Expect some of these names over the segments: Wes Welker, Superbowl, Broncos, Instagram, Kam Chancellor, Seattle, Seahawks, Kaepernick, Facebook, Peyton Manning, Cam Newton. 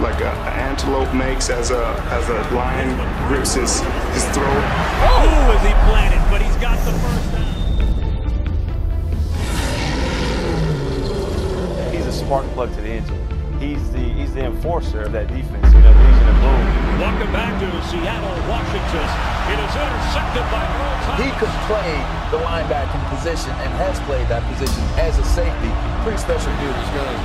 like an antelope makes as a lion grips his throat. Oh, is he planted? But he's got the first down. He's a spark plug to the engine. He's the enforcer of that defense. You know, the engine of boom. Welcome back to Seattle, Washington. It is intercepted by Broncos. He could play the linebacking position and has played that position as a safety. Pretty special dude. He's going to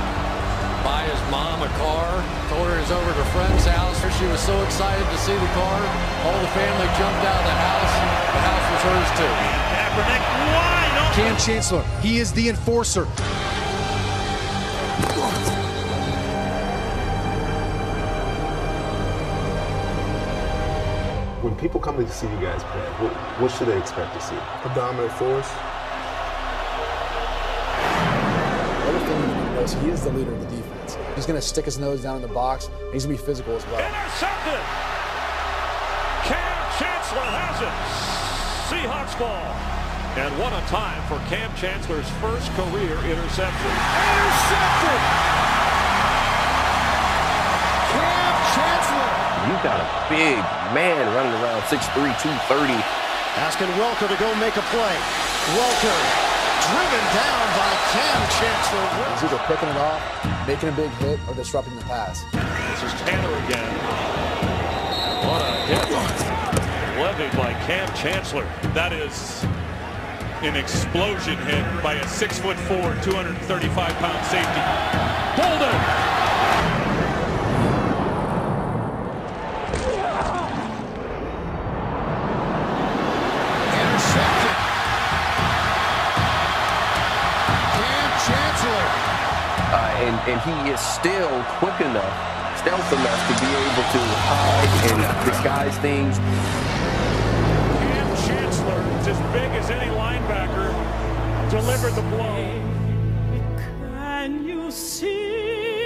buy his mom a car. Told her it's over to a friend's house. She was so excited to see the car. All the family jumped out of the house. The house was hers too. Kaepernick wide open. Kam Chancellor. He is the enforcer. When people come to see you guys play, what should they expect to see? A dominant force. The other thing you know is he is the leader of the defense. He's going to stick his nose down in the box, and he's going to be physical as well. Intercepted! Kam Chancellor has it! Seahawks ball. And what a time for Kam Chancellor's first career interception. Intercepted! Kam Chancellor! You got a big man running around 6'3", 230. Asking Welker to go make a play. Welker driven down by Kam Chancellor. He's either picking it off, making a big hit, or disrupting the pass. This is Tanner again. What a hit. Levied by Kam Chancellor. That is an explosion hit by a 6'4", 235-pound safety. Holden. And he is still quick enough, stealth enough to be able to hide and disguise things. Kam Chancellor, as big as any linebacker, delivered the blow. Can you see?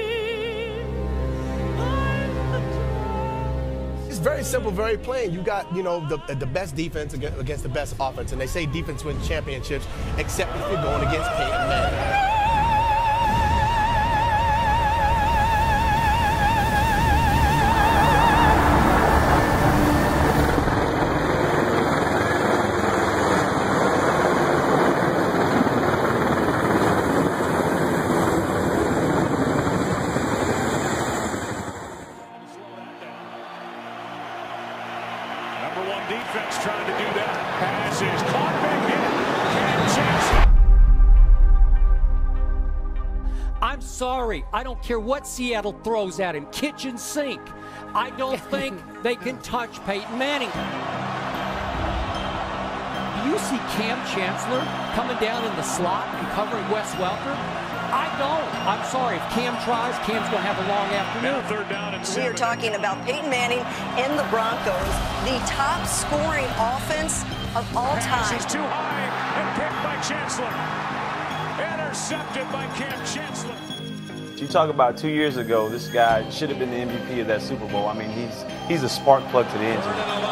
It's very simple, very plain. You got, you know, the best defense against the best offense, and they say defense wins championships, except if you're going against Peyton Manning. Defense trying to do that. Pass is caught back in. Kam Chancellor. I'm sorry. I don't care what Seattle throws at him. Kitchen sink. I don't think they can touch Peyton Manning. Do you see Kam Chancellor coming down in the slot and covering Wes Welker? I don't. I'm sorry. If Cam tries, Cam's going to have a long afternoon. Third down and 7. We are talking about Peyton Manning and the Broncos, the top scoring offense of all time. He's too high and picked by Chancellor. Intercepted by Kam Chancellor. You talk about 2 years ago, this guy should have been the MVP of that Super Bowl. I mean, he's a spark plug to the engine. 3rd and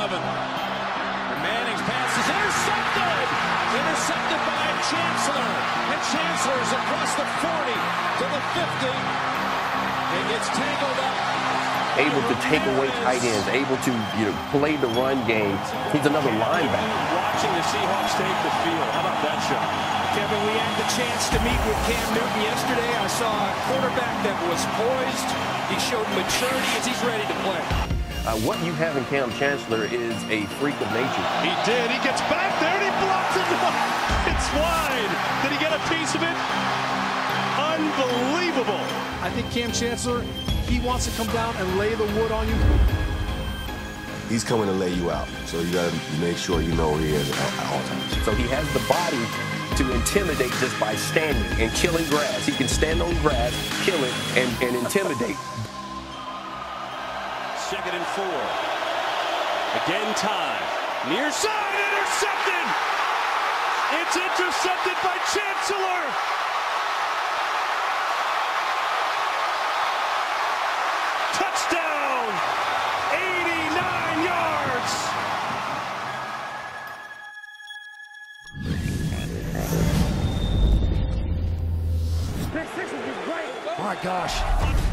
11. And Manning's pass is intercepted. Intercepted by Chancellor, and Chancellor's across the 40 to the 50, and gets tangled up. Able to take away tight ends, able to, you know, play the run game. He's another linebacker. Watching the Seahawks take the field. How about that shot? Kevin, we had the chance to meet with Cam Newton yesterday. I saw a quarterback that was poised. He showed maturity as he's ready to play. What you have in Kam Chancellor is a freak of nature. He did. He gets back there and he blocks it. It's wide. Did he get a piece of it? Unbelievable. I think Kam Chancellor, he wants to come down and lay the wood on you. He's coming to lay you out, so you got to make sure you know where he is at all times. So he has the body to intimidate just by standing and killing grass. He can stand on grass, kill it, and intimidate. 2nd and 4. Again, time. Near side, intercepted! It's intercepted by Chancellor! Touchdown! 89 yards! Pick 6 is great! Oh my gosh.